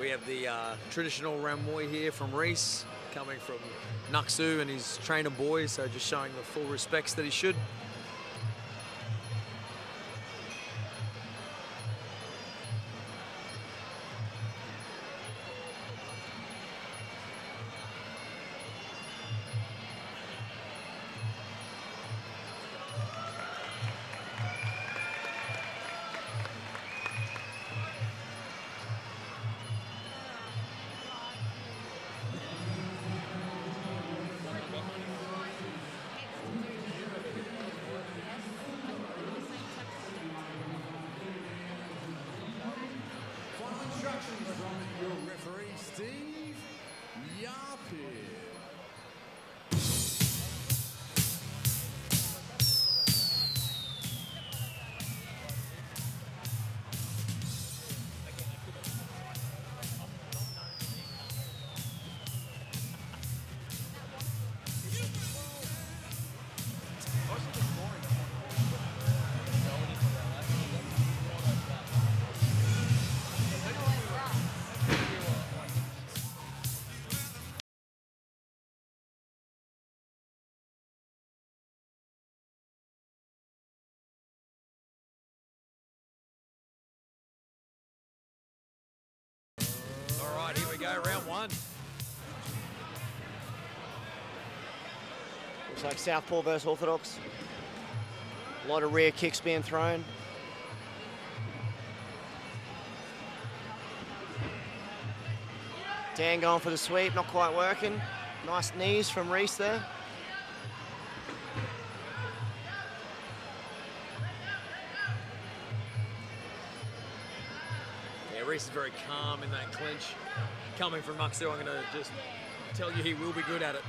We have the traditional Ramwoi here from Reece, coming from Nuxu and his trainer boys, so just showing the full respects that he should. Round one. Looks like southpaw versus orthodox. A lot of rear kicks being thrown. Dan going for the sweep, not quite working. Nice knees from Reece there. Yeah, Reece is very calm in that clinch. Coming from Muxo, I'm going to just tell you he will be good at it.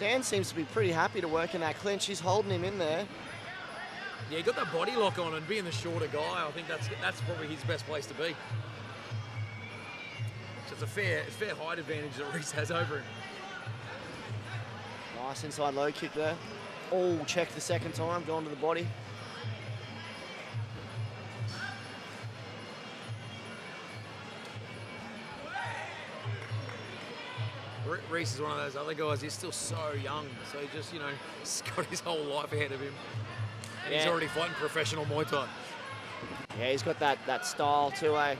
Dan seems to be pretty happy to work in that clinch. He's holding him in there. Yeah, he got that body lock on, and being the shorter guy, I think that's probably his best place to be. So it's a fair height advantage that Reece has over him. Nice inside low kick there. Oh, checked the second time, gone to the body. Reece is one of those other guys, he's still so young, so he just, you know, he's got his whole life ahead of him. And yeah. He's already fighting professional Muay Thai. Yeah, he's got that style too, eh?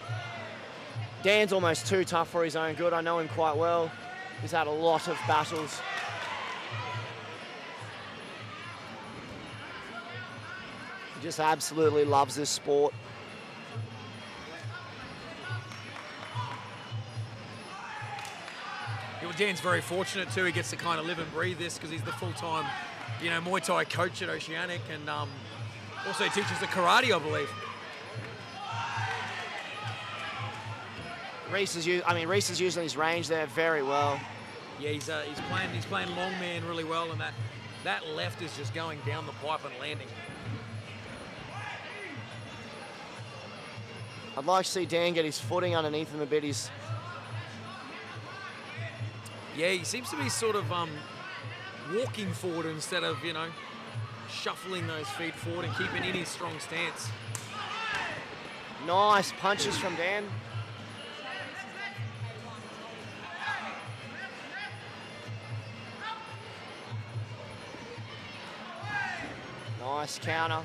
Dan's almost too tough for his own good. I know him quite well. He's had a lot of battles. He just absolutely loves this sport. Dan's very fortunate too. He gets to kind of live and breathe this because he's the full-time, you know, Muay Thai coach at Oceanic, and also teaches the karate, I believe. Reece is using his range there very well. Yeah, he's playing long man really well, and that left is just going down the pipe and landing. I'd like to see Dan get his footing underneath him a bit. Yeah, he seems to be sort of walking forward instead of, you know, shuffling those feet forward and keeping in his strong stance. Nice punches from Dan. Nice counter.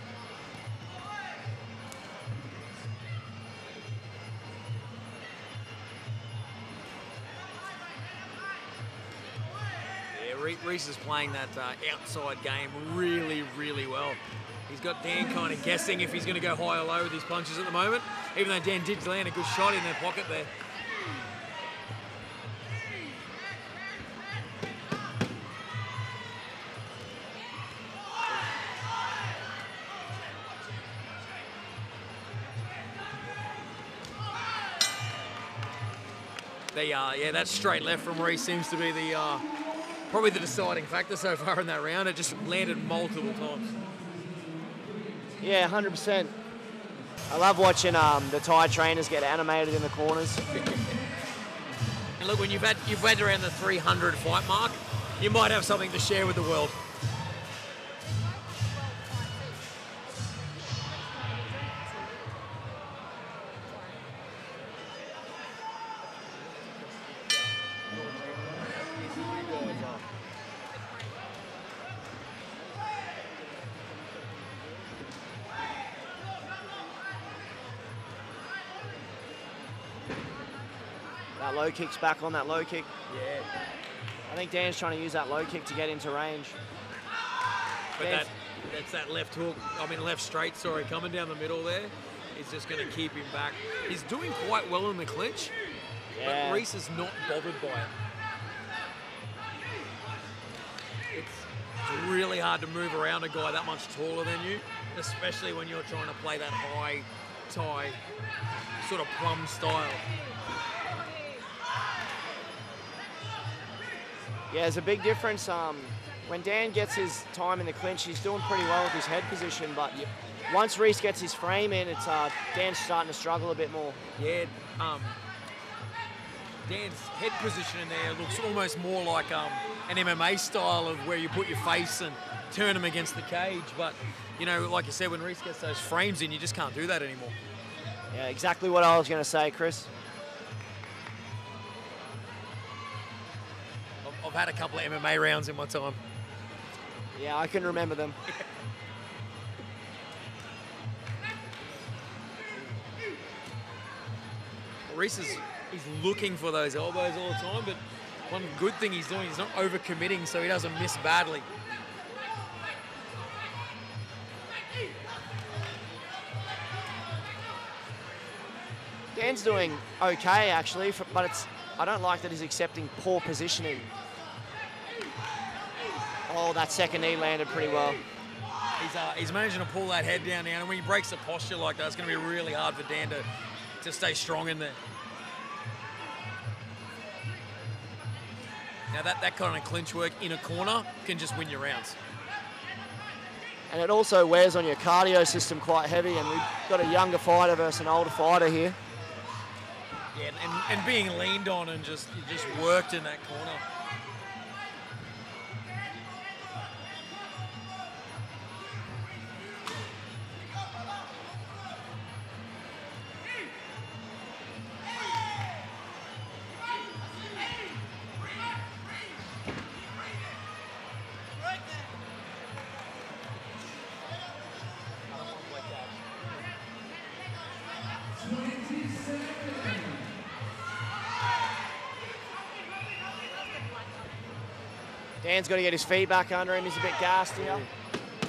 Reece is playing that outside game really, really well. He's got Dan kind of guessing if he's going to go high or low with his punches at the moment, even though Dan did land a good shot in their pocket there. Yeah, that straight left from Reece seems to be the... probably the deciding factor so far in that round. It just landed multiple times. Yeah, 100%. I love watching the Thai trainers get animated in the corners. And look, when you've had around the 300 fight mark, you might have something to share with the world. That low kick's back on that low kick. Yeah. I think Dan's trying to use that low kick to get into range. But that's that left hook, I mean left straight, sorry, coming down the middle there. It's just going to keep him back. He's doing quite well in the clinch, yeah, but Reece is not bothered by it. It's really hard to move around a guy that much taller than you, especially when you're trying to play that high tie, sort of plum style. Yeah, there's a big difference. When Dan gets his time in the clinch, he's doing pretty well with his head position, but yep, once Reece gets his frame in, it's Dan's starting to struggle a bit more. Yeah, Dan's head position in there looks almost more like an MMA style of where you put your face and turn him against the cage. But, you know, like you said, when Reece gets those frames in, you just can't do that anymore. Yeah, exactly what I was going to say, Chris. I've had a couple of MMA rounds in my time. Yeah, I can remember them. Reece is looking for those elbows all the time, but one good thing he's doing is not overcommitting, so he doesn't miss badly. Dan's doing okay actually, but it's, I don't like that he's accepting poor positioning. Oh, that second knee landed pretty well. He's managing to pull that head down now, and when he breaks the posture like that, it's going to be really hard for Dan to stay strong in there. Now that kind of clinch work in a corner can just win your rounds. And it also wears on your cardio system quite heavy, and we've got a younger fighter versus an older fighter here. Yeah, and being leaned on and just worked in that corner. Dan's got to get his feet back under him. He's a bit gassed here.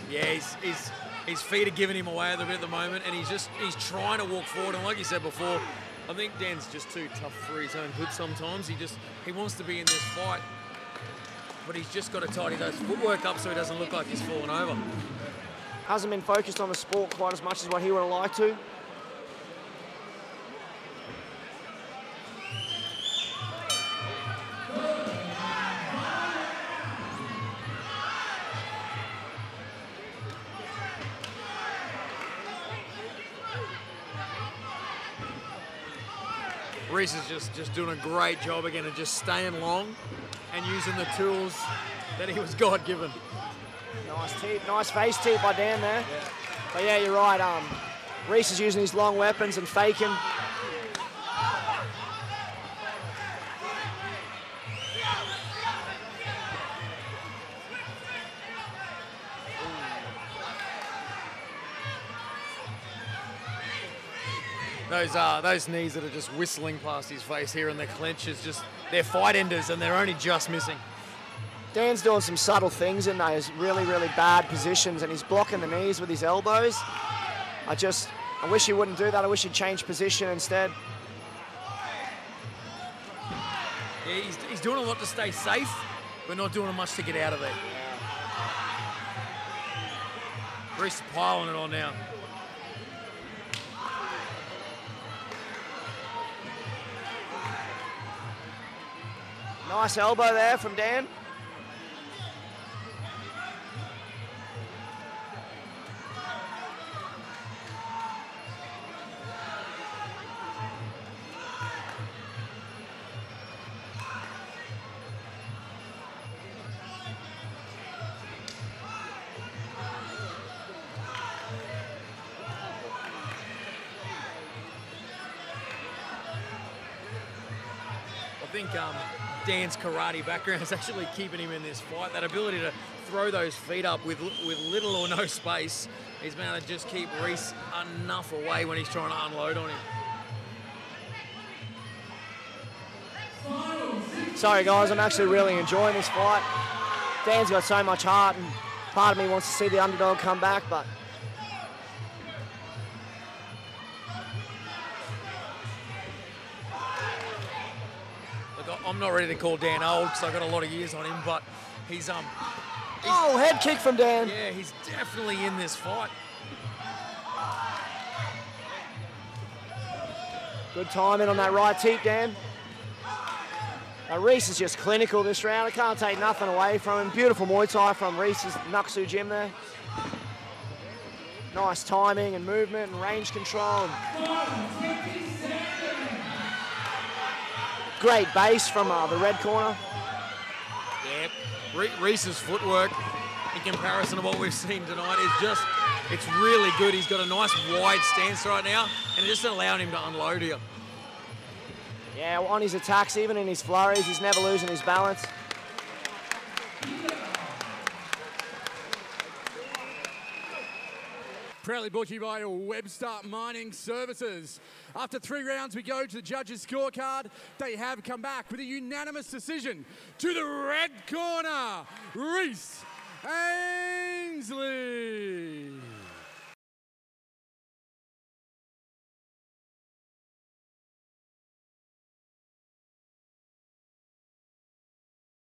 Yeah, his feet are giving him away a little bit at the moment, and he's trying to walk forward. And like you said before, I think Dan's just too tough for his own good sometimes. He wants to be in this fight, but he's just got to tidy those footwork up so he doesn't look like he's falling over. Hasn't been focused on the sport quite as much as what he would have liked to. Reece is just doing a great job again of just staying long and using the tools that he was God-given. Nice teep, nice face teep by Dan there. Yeah. But yeah, you're right. Reece is using his long weapons and faking. Those knees that are just whistling past his face here in the clinch is just, they're fight enders and they're only just missing. Dan's doing some subtle things in those really, really bad positions, and he's blocking the knees with his elbows. I wish he wouldn't do that. I wish he'd change position instead. Yeah, he's doing a lot to stay safe, but not doing much to get out of there. Yeah. Reece piling it on now. Nice elbow there from Dan. I think Dan's karate background is actually keeping him in this fight. That ability to throw those feet up with little or no space, he's managed to just keep Reece enough away when he's trying to unload on him. Sorry guys, I'm actually really enjoying this fight. Dan's got so much heart and part of me wants to see the underdog come back, but look, I'm not ready to call Dan old because I've got a lot of years on him, but he's oh, head kick from Dan. Yeah, he's definitely in this fight. Good timing on that right teep, Dan. Reece is just clinical this round. I can't take nothing away from him. Beautiful Muay Thai from Reece's Naksu Gym there. Nice timing and movement and range control. Great base from the red corner. Yeah, Reece's footwork in comparison to what we've seen tonight is just, it's really good. He's got a nice wide stance right now and it's just allowing him to unload here. Yeah, on his attacks, even in his flurries, he's never losing his balance. Proudly brought to you by Webstart Mining Services. After 3 rounds, we go to the judges' scorecard. They have come back with a unanimous decision to the red corner, Reece Ainsley.